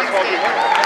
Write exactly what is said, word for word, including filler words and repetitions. that's what we want.